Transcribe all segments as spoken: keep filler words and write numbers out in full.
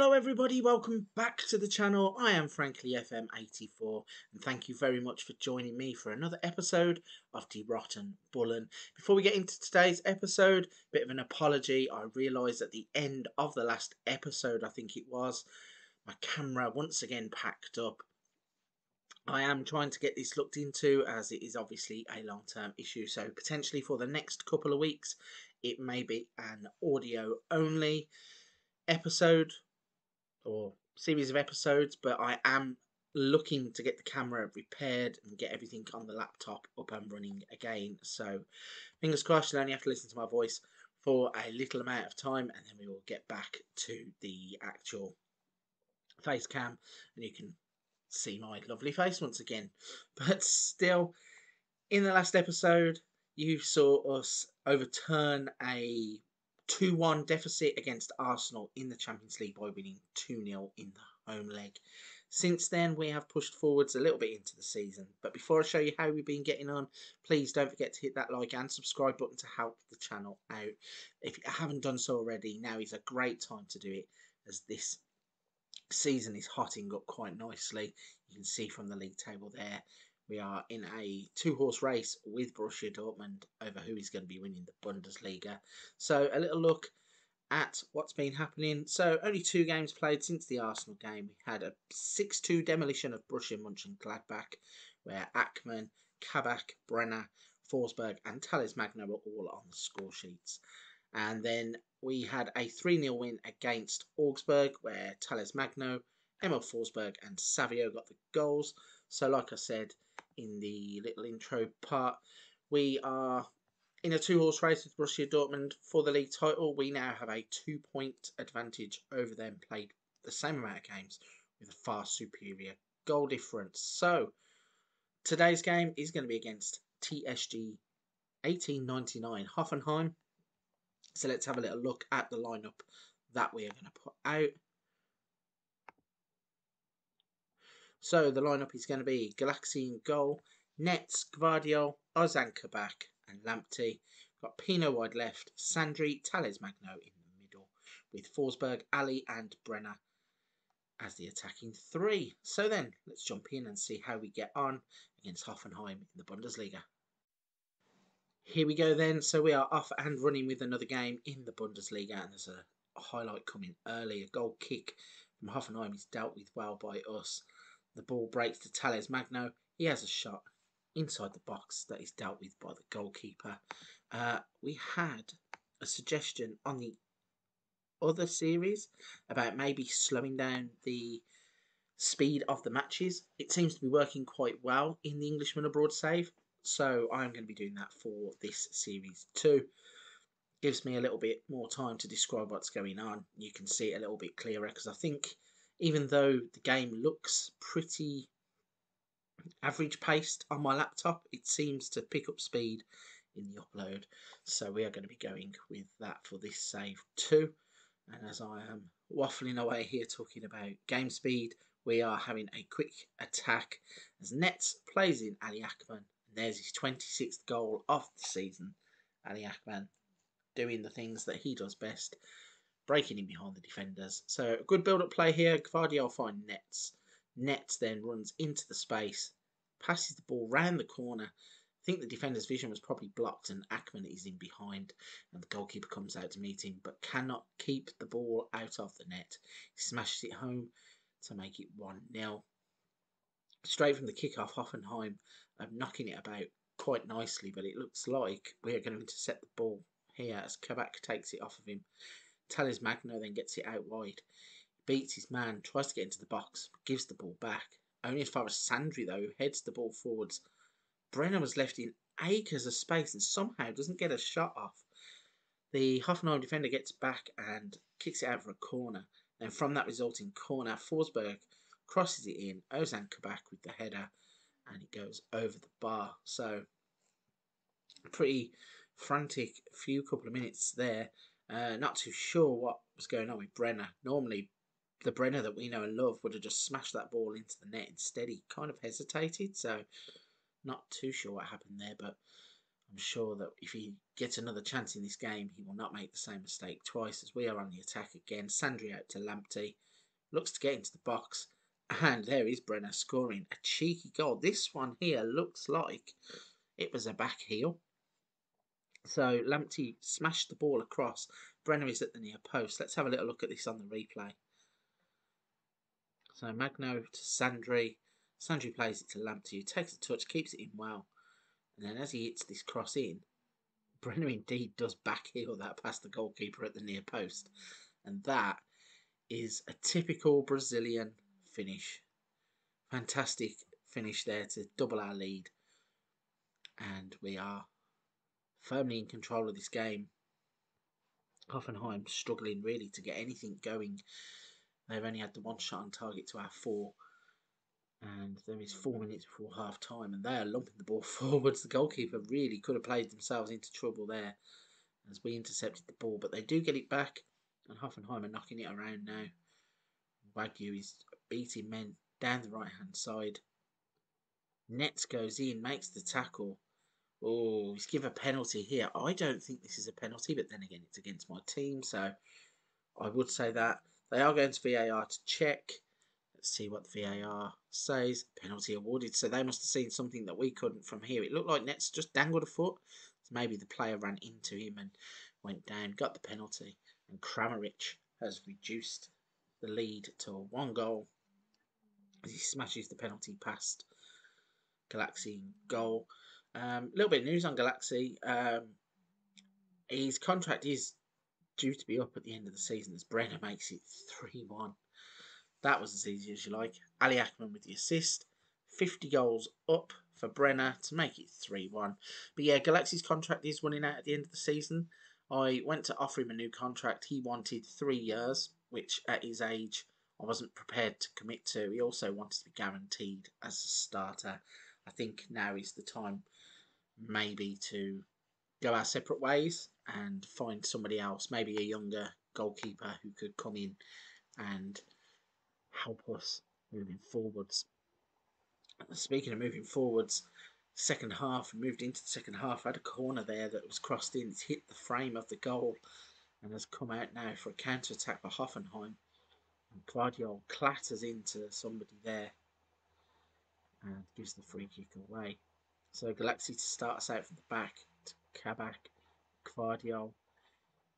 Hello everybody, welcome back to the channel. I am Frankly F M eighty-four and thank you very much for joining me for another episode of Die Roten Bullen. Before we get into today's episode, a bit of an apology. I realised at the end of the last episode, I think it was, my camera once again packed up. I am trying to get this looked into as it is obviously a long-term issue, so potentially for the next couple of weeks it may be an audio-only episode or series of episodes, but I am looking to get the camera repaired and get everything on the laptop up and running again. So fingers crossed, you'll only have to listen to my voice for a little amount of time and then we will get back to the actual face cam and you can see my lovely face once again. But still, in the last episode you saw us overturn a two one deficit against Arsenal in the Champions League by winning two nil in the home leg. Since then, we have pushed forwards a little bit into the season. But before I show you how we've been getting on, please don't forget to hit that like and subscribe button to help the channel out. If you haven't done so already, now is a great time to do it, as this season is hotting up quite nicely. You can see from the league table there, we are in a two-horse race with Borussia Dortmund over who is going to be winning the Bundesliga. So a little look at what's been happening. So only two games played since the Arsenal game. We had a six two demolition of Borussia Mönchengladbach, where Ackman, Kabak, Brenner, Forsberg and Thales Magno were all on the score sheets. And then we had a three nil win against Augsburg, where Thales Magno, Emil Forsberg and Savio got the goals. So like I said in the little intro part, we are in a two-horse race with Borussia Dortmund for the league title. We now have a two-point advantage over them, played the same amount of games with a far superior goal difference. So today's game is going to be against T S G eighteen ninety-nine Hoffenheim. So let's have a little look at the lineup that we are going to put out. So the lineup is going to be Galaxy in goal, Nets, Gvardiol, Ozan Kabak and Lamptey. Got Pino wide left, Sandri, Thales Magno in the middle, with Forsberg, Ali and Brenner as the attacking three. So then, let's jump in and see how we get on against Hoffenheim in the Bundesliga. Here we go then, so we are off and running with another game in the Bundesliga, and there's a highlight coming early. A goal kick from Hoffenheim is dealt with well by us. The ball breaks to Thales Magno. He has a shot inside the box that is dealt with by the goalkeeper. Uh, we had a suggestion on the other series about maybe slowing down the speed of the matches. It seems to be working quite well in the Englishman Abroad save, so I'm going to be doing that for this series too. Gives me a little bit more time to describe what's going on. You can see it a little bit clearer, because I think even though the game looks pretty average paced on my laptop, it seems to pick up speed in the upload. So we are going to be going with that for this save too. And as I am waffling away here talking about game speed, we are having a quick attack as Nets plays in Ali Ackman. There's his twenty-sixth goal of the season. Ali Ackman doing the things that he does best, breaking in behind the defenders. So a good build-up play here. Gvardiol finds Nets. Nets then runs into the space, passes the ball round the corner. I think the defender's vision was probably blocked and Ackman is in behind, and the goalkeeper comes out to meet him but cannot keep the ball out of the net. He smashes it home to make it one nil. Straight from the kickoff, Hoffenheim are knocking it about quite nicely, but it looks like we're going to intercept the ball here as Kabak takes it off of him. Thales Magno then gets it out wide, beats his man, tries to get into the box, but gives the ball back. Only as far as Sandri though, who heads the ball forwards. Brenner was left in acres of space and somehow doesn't get a shot off. The Hoffenheim defender gets back and kicks it out for a corner. Then from that resulting corner, Forsberg crosses it in, Ozan Kabak with the header, and it goes over the bar. So, pretty frantic few couple of minutes there. Uh, not too sure what was going on with Brenner. Normally, the Brenner that we know and love would have just smashed that ball into the net. Instead, he kind of hesitated, so not too sure what happened there. But I'm sure that if he gets another chance in this game, he will not make the same mistake twice, as we are on the attack again. Sandri out to Lamptey. Looks to get into the box. And there is Brenner scoring a cheeky goal. This one here looks like it was a back heel. So Lamptey smashed the ball across. Brenner is at the near post. Let's have a little look at this on the replay. So Magno to Sandri. Sandri plays it to Lamptey, who takes a touch, keeps it in well. And then as he hits this cross in, Brenner indeed does back heel that past the goalkeeper at the near post. And that is a typical Brazilian finish. Fantastic finish there to double our lead. And we are firmly in control of this game. Hoffenheim struggling really to get anything going. They've only had the one shot on target to our four. And there is four minutes before half time, and they are lumping the ball forwards. The goalkeeper really could have played themselves into trouble there as we intercepted the ball, but they do get it back, and Hoffenheim are knocking it around now. Wagyu is beating men down the right hand side. Nets goes in, makes the tackle. Oh, he's given a penalty here. I don't think this is a penalty, but then again, it's against my team, so I would say that. They are going to V A R to check. Let's see what the V A R says. Penalty awarded. So they must have seen something that we couldn't from here. It looked like Nets just dangled a foot. So maybe the player ran into him and went down, got the penalty. And Kramarić has reduced the lead to one goal as he smashes the penalty past Galaxy in goal. A um, little bit of news on Galaxy. Um, his contract is due to be up at the end of the season as Brenner makes it three one. That was as easy as you like. Ali Ackman with the assist. fifty goals up for Brenner to make it three one. But yeah, Galaxy's contract is running out at the end of the season. I went to offer him a new contract. He wanted three years, which at his age I wasn't prepared to commit to. He also wanted to be guaranteed as a starter. I think now is the time maybe to go our separate ways and find somebody else, maybe a younger goalkeeper who could come in and help us moving forwards. Speaking of moving forwards, second half, moved into the second half, had a corner there that was crossed in, it's hit the frame of the goal and has come out now for a counter-attack by Hoffenheim. And Guardiol clatters into somebody there and gives the free kick away. So Galaxy to start us out from the back to Kabak. Guardiol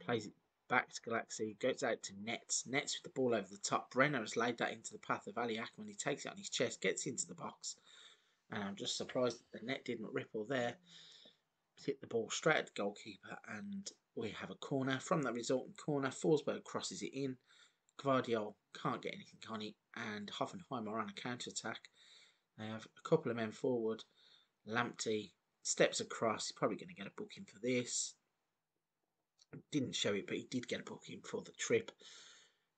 plays it back to Galaxy, goes out to Nets. Nets with the ball over the top. Brenner has laid that into the path of Ali Ackman. He takes it on his chest, gets into the box. And I'm just surprised that the net didn't ripple there. Hit the ball straight at the goalkeeper. And we have a corner. From the resultant corner, Forsberg crosses it in. Guardiol can't get anything on it. And Hoffenheim are on a counter-attack. They have a couple of men forward. Lamptey steps across. He's probably going to get a booking for this. Didn't show it, but he did get a booking for the trip,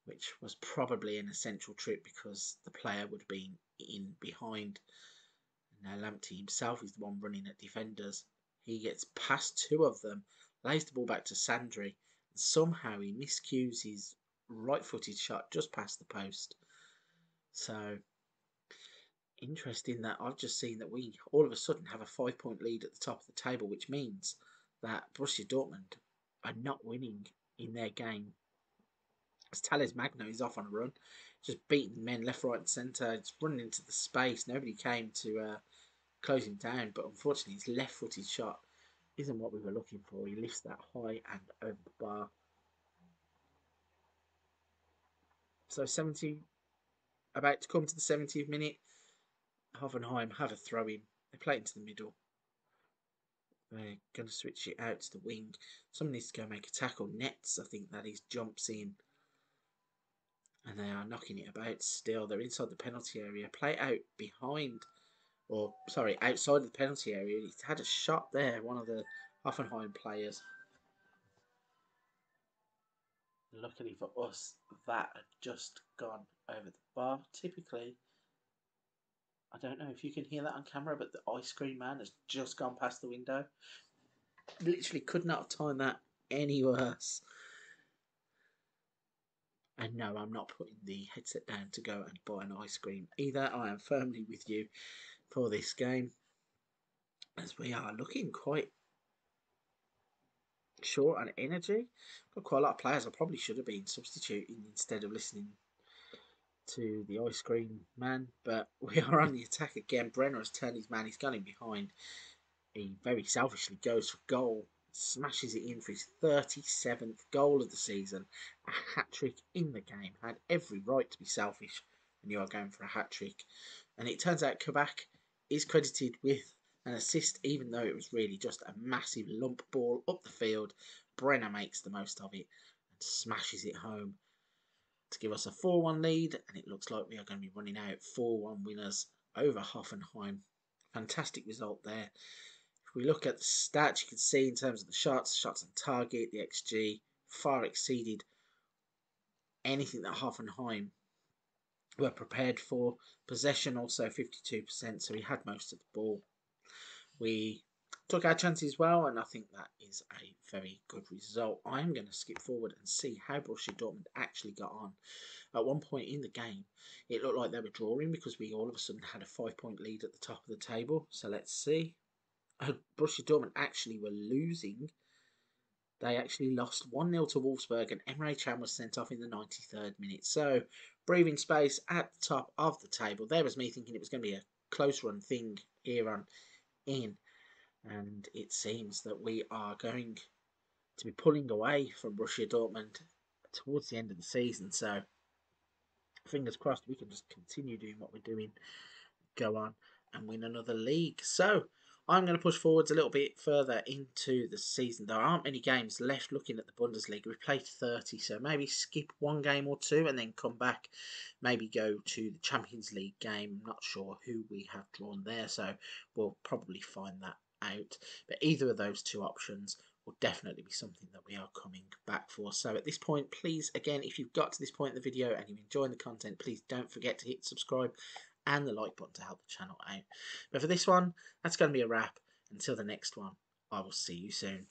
which was probably an essential trip because the player would have been in behind. Now Lamptey himself is the one running at defenders. He gets past two of them, lays the ball back to Sandri, and somehow he miscues his right-footed shot just past the post. So interesting that I've just seen that we all of a sudden have a five-point lead at the top of the table, which means that Borussia Dortmund are not winning in their game. As Thales Magno is off on a run, just beating men left, right and centre. It's running into the space. Nobody came to uh, close him down, but unfortunately his left-footed shot isn't what we were looking for. He lifts that high and over the bar. So seventy, about to come to the seventieth minute. Hoffenheim have a throw-in. They play into the middle. They're going to switch it out to the wing. Someone needs to go make a tackle. Nets, I think that is, jumps in. And they are knocking it about still. They're inside the penalty area. Play out behind, or sorry, outside of the penalty area. He's had a shot there, one of the Hoffenheim players. Luckily for us, that had just gone over the bar. Typically, I don't know if you can hear that on camera, but the ice cream man has just gone past the window. Literally could not have timed that any worse. And no, I'm not putting the headset down to go and buy an ice cream either. I am firmly with you for this game, as we are looking quite short on energy. Got quite a lot of players I probably should have been substituting instead of listening to the ice cream man, but we are on the attack again. Brenner has turned his man, he's gone in behind. He very selfishly goes for goal, smashes it in for his thirty-seventh goal of the season. A hat-trick in the game. Had every right to be selfish when you are going for a hat-trick. And it turns out Kabak is credited with an assist, even though it was really just a massive lump ball up the field. Brenner makes the most of it and smashes it home to give us a four one lead, and it looks like we are going to be running out four one winners over Hoffenheim. Fantastic result there. If we look at the stats, you can see in terms of the shots, shots on target, the X G, far exceeded anything that Hoffenheim were prepared for. Possession also fifty-two percent, so we had most of the ball. We took our chances well, and I think that is a very good result. I am going to skip forward and see how Borussia Dortmund actually got on. At one point in the game, it looked like they were drawing because we all of a sudden had a five-point lead at the top of the table. So let's see. Uh, Borussia Dortmund actually were losing. They actually lost one nil to Wolfsburg, and Emre Can was sent off in the ninety-third minute. So, breathing space at the top of the table. There was me thinking it was going to be a close-run thing here on in. And it seems that we are going to be pulling away from Borussia Dortmund towards the end of the season. So, fingers crossed, we can just continue doing what we're doing, go on and win another league. So, I'm going to push forwards a little bit further into the season. There aren't many games left looking at the Bundesliga. We've played thirty, so maybe skip one game or two and then come back. Maybe go to the Champions League game. I'm not sure who we have drawn there, so we'll probably find that out, but either of those two options will definitely be something that we are coming back for. So at this point, please, again, if you've got to this point in the video and you're enjoying the content, please don't forget to hit subscribe and the like button to help the channel out. But for this one, that's going to be a wrap. Until the next one, I will see you soon.